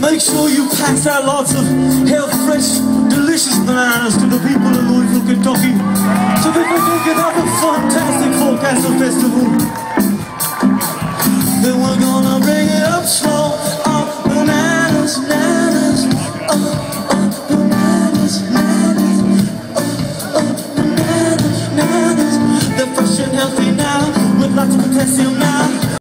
Make sure you pass out lots of health, fresh, delicious bananas to the people of Louisville, Kentucky, so that they can get out a fantastic Forecastle festival. Then we're gonna bring it up slow.